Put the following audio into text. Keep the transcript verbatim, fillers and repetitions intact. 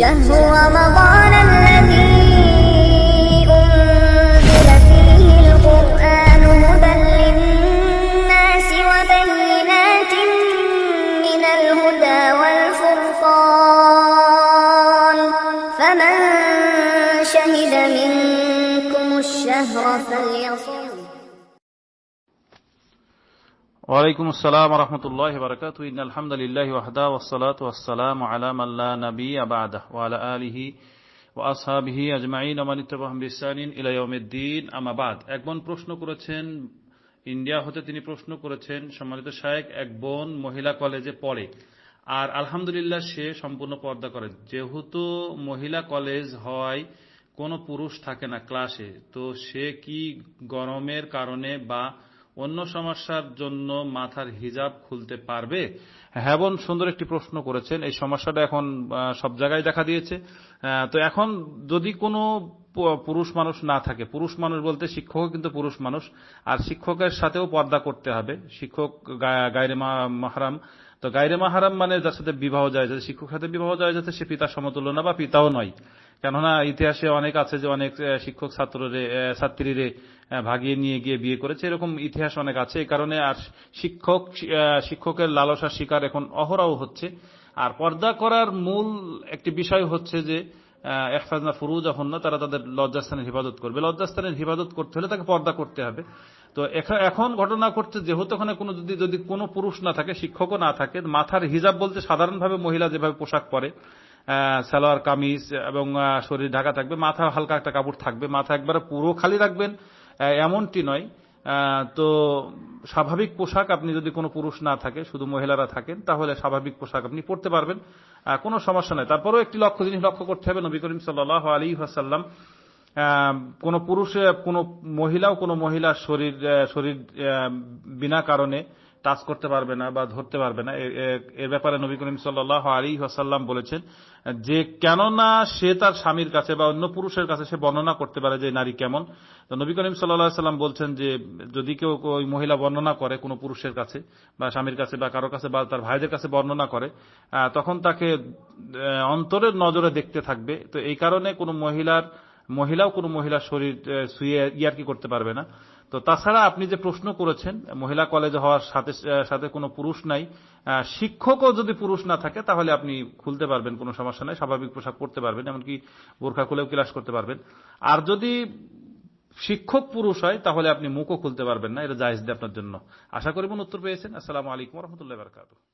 شهر رمضان الذي أنزل فيه القرآن هدى للناس وبينات من الهدى والفرقان، فمن شهد منكم الشهر فليصم. وعليكم السلام ورحمة الله وبركاته. إن الحمد لله وحده والصلاة والسلام على من لا نبي بعده وعلى آله وأصحابه أجمعين ومن اتبعهم بإحسان إلى يوم الدين. أما بعد. একজন প্রশ্ন করেছেন, ইন্ডিয়া হতে তিনি প্রশ্ন করেছেন, সম্মানিত শায়েখ, এক বোন মহিলা কলেজে পড়ে আর আলহামদুলিল্লাহ সে সম্পূর্ণ পর্দা করে। যেহেতু মহিলা কলেজ হয় কোনো পুরুষ থাকে না ক্লাসে, তো সে কি গরমের কারণে বা অন্য সমস্যার জন্য মাথার হিজাব খুলতে পারবে? হ্যাঁ বোন, সুন্দর একটি প্রশ্ন করেছেন। এই সমস্যাটা এখন সব জায়গায় দেখা দিয়েছে। তো এখন যদি কোনো পুরুষ মানুষ না থাকে, পুরুষ মানুষ বলতে শিক্ষক কিন্তু পুরুষ মানুষ, আর শিক্ষকের সাথেও পর্দা করতে হবে। শিক্ষক গায়রে মাহরাম, তো গায়রে মাহরাম মানে যার সাথে বিবাহ যায়, যাতে শিক্ষকের সাথে বিবাহ যায়, যাতে সে পিতার সমতুল্য না বা পিতাও নয়। কেননা ইতিহাসে অনেক আছে যে অনেক শিক্ষক ছাত্ররে ছাত্রীরে ভাগিয়ে নিয়ে গিয়ে বিয়ে করেছে, এরকম ইতিহাস অনেক আছে। এই কারণে আর শিক্ষক শিক্ষকের লালসার শিকার এখন অহরহ হচ্ছে। আর পর্দা করার মূল একটি বিষয় হচ্ছে যে ইহফাজনা ফুরুজাহুন্না, তারা তাদের লজ্জাস্থানের হেফাজত করবে। লজ্জাস্থানের হেফাজত করতে হলে তাকে পর্দা করতে হবে। তো এখন ঘটনা ঘটছে, যেহেতু ওখানে কোনো যদি যদি কোনো পুরুষ না থাকে, শিক্ষকও না থাকে, মাথার হিজাব বলতে সাধারণভাবে মহিলা যেভাবে পোশাক পরে, সালোয়ার কামিজ এবং শরীর ঢাকা থাকবে, মাথা হালকা একটা কাপড় থাকবে, মাথা একবারে পুরো খালি রাখবেন এমনটি নয়। তো স্বাভাবিক পোশাক আপনি যদি কোনো পুরুষ না থাকে, শুধু মহিলারা থাকেন, তাহলে স্বাভাবিক পোশাক আপনি পরতে পারবেন, কোনো সমস্যা নাই। তারপরেও একটি লক্ষ্য জিনিস লক্ষ্য করতে হবে, নবী করিম সাল্লাল্লাহু আলাইহি ওয়াসাল্লাম কোনো পুরুষ কোনো মহিলাও কোনো মহিলার শরীর শরীর বিনা কারণে টাচ করতে পারবে না বা ধরতে পারবে না। এর ব্যাপারে নবী করিম সাল্লাল্লাহু আলাইহি ওয়াসাল্লাম বলেছেন যে কেননা সে তার স্বামীর কাছে বা অন্য পুরুষের কাছে সে বর্ণনা করতে পারে যে নারী কেমন। তো নবী করিম সাল্লাল্লাহু আলাইহি ওয়াসাল্লাম বলছেন যে যদি কেউ ওই মহিলা বর্ণনা করে কোনো পুরুষের কাছে বা স্বামীর কাছে বা কারো কাছে বা তার ভাইদের কাছে বর্ণনা করে, তখন তাকে অন্তরের নজরে দেখতে থাকবে। তো এই কারণে কোনো মহিলার মহিলাও কোনো মহিলার শরীর শুয়ে ইয়ারকি করতে পারবে না। তো তাছাড়া আপনি যে প্রশ্ন করেছেন, মহিলা কলেজ হওয়ার সাথে সাথে কোনো পুরুষ নাই, শিক্ষকও যদি পুরুষ না থাকে, তাহলে আপনি খুলতে পারবেন, কোনো সমস্যা নাই, স্বাভাবিক পোশাক পরতে পারবেন, এমনকি বোরখা খুলেও ক্লাস করতে পারবেন। আর যদি শিক্ষক পুরুষ হয় তাহলে আপনি মুখও খুলতে পারবেন না, এটা জায়েজ আপনার জন্য। আশা করি বোন উত্তর পেয়েছেন। আসসালামু আলাইকুম ওয়া রাহমাতুল্লাহি ওয়া বারাকাতুহু।